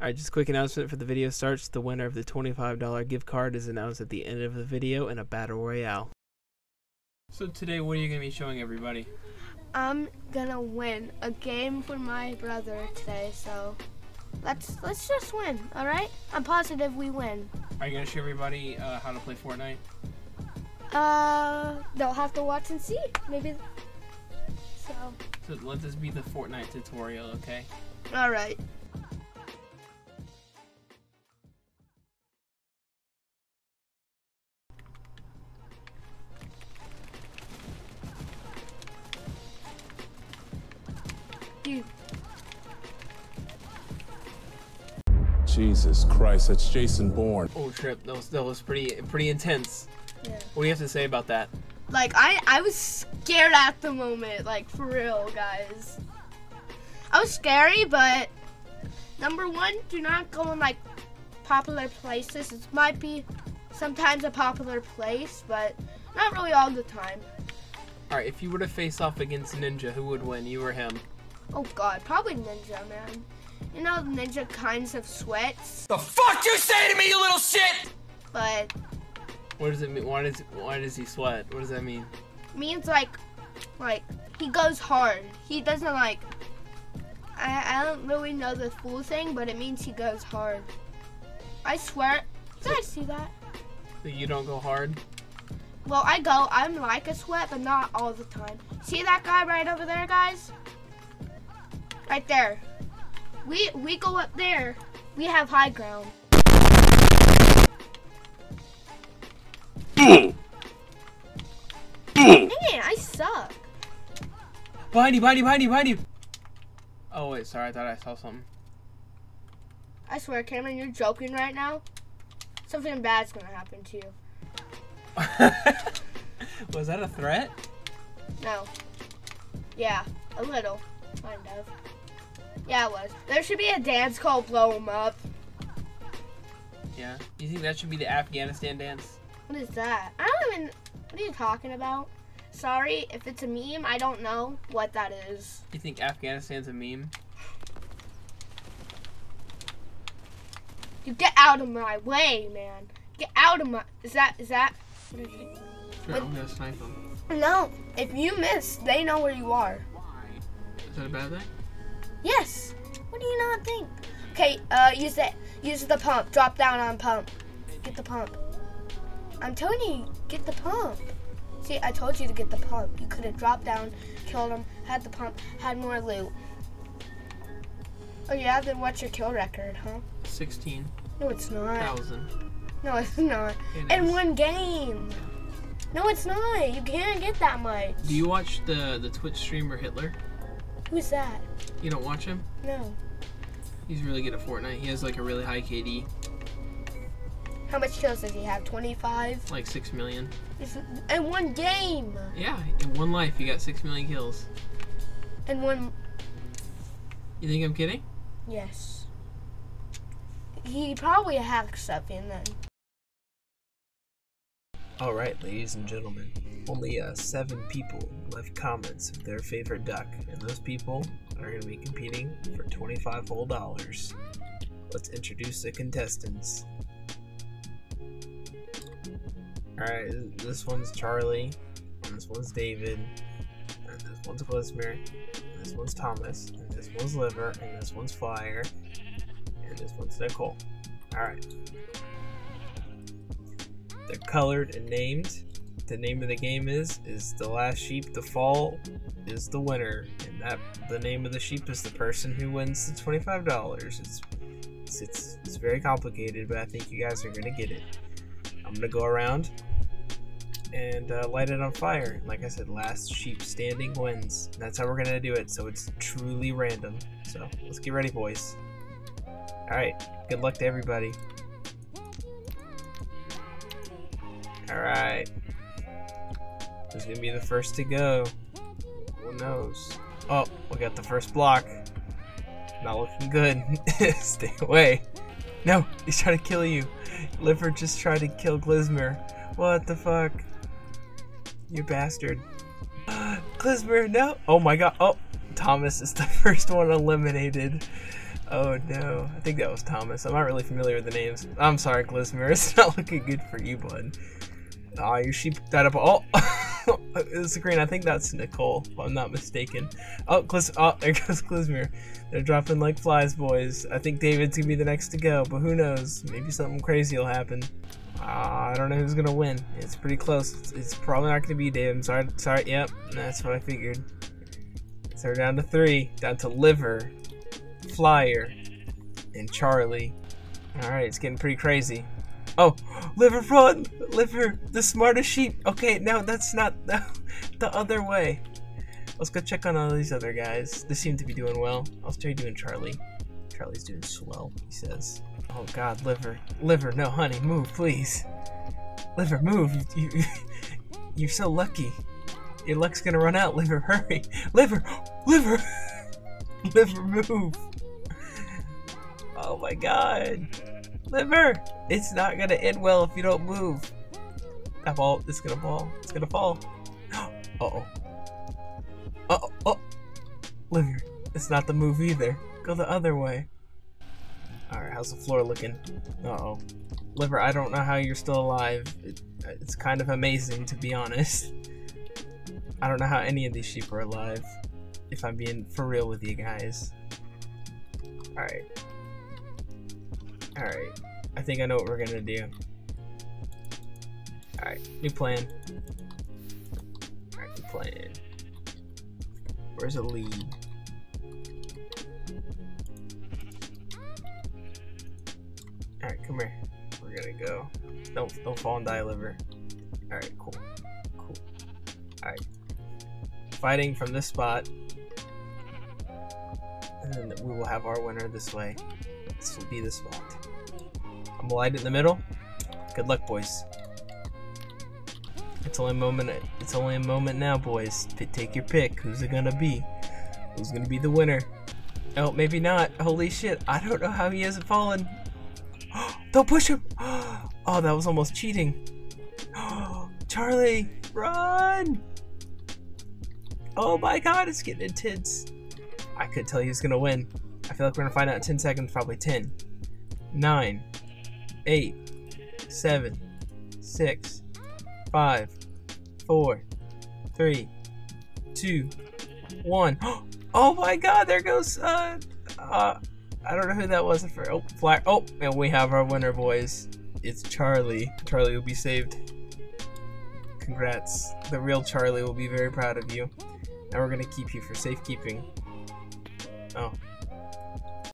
Alright, just a quick announcement for the video starts. The winner of the $25 gift card is announced at the end of the video in a battle royale. So today, what are you going to be showing everybody? I'm going to win a game for my brother today, so let's just win, alright? I'm positive we win. Are you going to show everybody how to play Fortnite? They'll have to watch and see, maybe. So let this be the Fortnite tutorial, okay? Alright. Jesus Christ, that's Jason Bourne. Oh, Trip, that was pretty intense. Yeah. What do you have to say about that? Like, I was scared at the moment, like, for real, guys. I was scary, but number one, do not go in, like, popular places. It might be sometimes a popular place, but not really all the time. Alright, if you were to face off against Ninja, who would win, you or him? Oh, God, probably Ninja, man. You know, Ninja kinds of sweats. The fuck you say to me, you little shit! But... what does it mean? Why does he sweat? What does that mean? Means like he goes hard. He doesn't like. I don't really know the full thing, but it means he goes hard. I swear. Did I see that? So you don't go hard. Well, I go. I'm like a sweat, but not all the time. See that guy right over there, guys? Right there. We go up there. We have high ground. Dang it, I suck. Behind you. Oh, wait, sorry, I thought I saw something. I swear, Cameron, you're joking right now. Something bad's gonna happen to you. Was that a threat? No. Yeah, a little. Kind of. Yeah, it was. There should be a dance called Blow 'em Up. Yeah? You think that should be the Afghanistan dance? What is that? I don't even... what are you talking about? Sorry, if it's a meme, I don't know what that is. You think Afghanistan's a meme? You get out of my way, man. Get out of my... Is that... Sure, what? I'm gonna snipe them. No, if you miss, they know where you are. Is that a bad thing? Yes. What do you not think? Okay, use the pump. Drop down on pump. Get the pump. I'm telling you, get the pump. See, I told you to get the pump. You could have dropped down, killed him, had the pump, had more loot. Oh yeah, then what's your kill record, huh? 16. No, it's not. 1,000. No, it's not. In one game. No, it's not. You can't get that much. Do you watch the Twitch streamer Hitler? Who's that? You don't watch him? No. He's really good at Fortnite. He has like a really high KD. How much kills does he have? 25? Like 6 million. In one game! Yeah, in one life he got 6 million kills. In one... You think I'm kidding? Yes. He probably hacked something then. Alright, ladies and gentlemen. Only 7 people left comments of their favorite duck. And those people are going to be competing for $25 whole. Let's introduce the contestants. Alright, this one's Charlie, and this one's David, and this one's Klesmer, and this one's Thomas, and this one's Liver, and this one's Flyer, and this one's Nicole. Alright. They're colored and named. The name of the game is the last sheep to fall is the winner. And that the name of the sheep is the person who wins the $25. It's very complicated, but I think you guys are gonna get it. I'm gonna go around and light it on fire. Like I said, last sheep standing wins. And that's how we're gonna do it. So it's truly random. So let's get ready, boys. All right, good luck to everybody. All right, who's gonna be the first to go? Who knows? Oh, we got the first block. Not looking good. Stay away. No, he's trying to kill you. Liver just tried to kill Klesmer. What the fuck? You bastard. Klesmer, no! Oh my god, oh! Thomas is the first one eliminated. Oh no, I think that was Thomas. I'm not really familiar with the names. I'm sorry, Glizmer, it's not looking good for you, bud. Aw, you sheeped that up. Oh, it's green. I think that's Nicole, if I'm not mistaken. Oh, there goes Glizmer. They're dropping like flies, boys. I think David's gonna be the next to go, but who knows? Maybe something crazy will happen. I don't know who's gonna win. It's pretty close. It's probably not gonna be David. I'm sorry. Sorry. Yep, that's what I figured. So we're down to three. Down to Liver, Flyer, and Charlie. All right, it's getting pretty crazy. Oh, Liver, run! Liver, the smartest sheep. Okay, no, that's not the other way. Let's go check on all these other guys. They seem to be doing well. How's Jay doing, Charlie? Charlie's doing swell, he says. Oh God, Liver, Liver, no, honey, move, please. Liver, move. You're so lucky. Your luck's gonna run out. Liver, hurry. Liver, Liver, Liver, move. Oh my God. Liver, it's not gonna end well if you don't move. That ball, it's gonna fall. It's gonna fall. Uh-oh. Uh-oh. Oh. Liver, it's not the move either. Go the other way. Alright, how's the floor looking? Uh-oh. Liver, I don't know how you're still alive. It's kind of amazing, to be honest. I don't know how any of these sheep are alive, if I'm being for real with you guys. Alright. Alright, I think I know what we're gonna do. Alright, new plan. Alright, new plan. Where's the lead? Alright, come here. We're gonna go. Don't fall and die, Liver. Alright, cool. Cool. Alright. Fighting from this spot. And then we will have our winner this way. This will be the spot. I'm wide in the middle. Good luck, boys. It's only a moment. It's only a moment now, boys. Take your pick. Who's it gonna be? Who's gonna be the winner? Oh, maybe not. Holy shit! I don't know how he hasn't fallen. Don't push him. Oh, that was almost cheating. Charlie, run! Oh my God, it's getting intense. I could tell he was gonna win. I feel like we're gonna find out in 10 seconds, probably 10, 9, 8, 7, 6, 5, 4, 3, 2, 1. Oh my God, there goes, I don't know who that was. Oh, Flyer. Oh, and we have our winner, boys. It's Charlie. Charlie will be saved. Congrats. The real Charlie will be very proud of you. And we're gonna keep you for safekeeping. Oh.